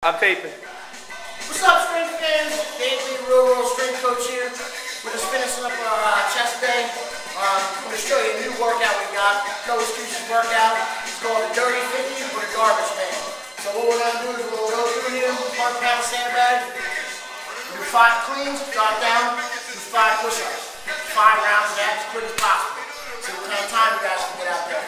I'm taping. What's up, strength fans? Dave Lee, real world strength coach here. We're just finishing up our chest day. I'm going to show you a new workout we got. No excuses workout. It's called the Dirty 50 for the garbage man. So what we're going to do is we'll go through here, 1 pound sandbag. We'll do 5 cleans, drop down, do 5 push-ups. 5 rounds of that as quick as possible. So what kind of time you guys can get out there.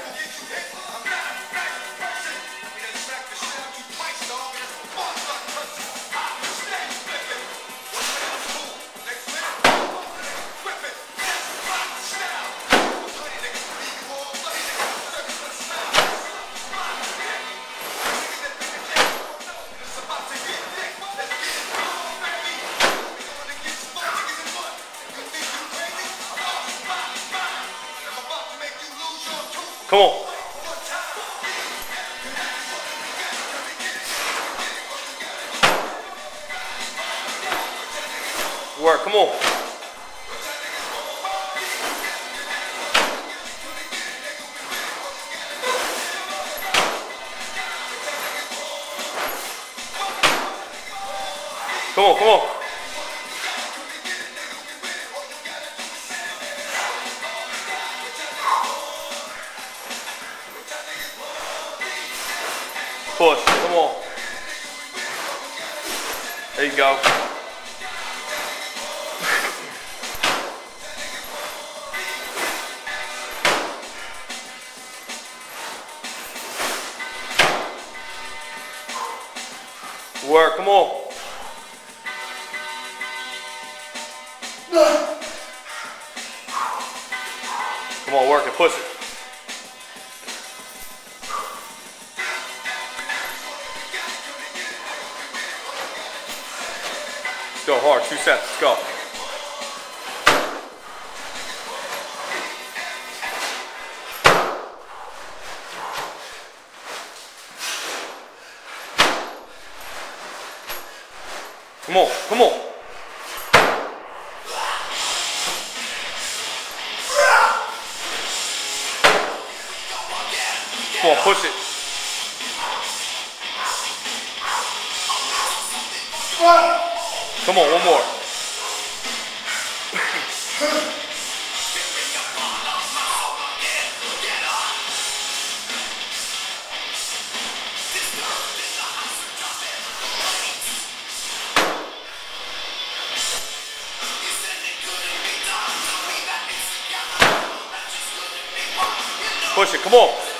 Come on. Work, come on. Come on, come on. Push, come on. There you go. Work, come on. Come on, work and push it. Go hard, 2 sets, let's go. Come on, come on. Come on, push it. Come on, one more. Push it, come on.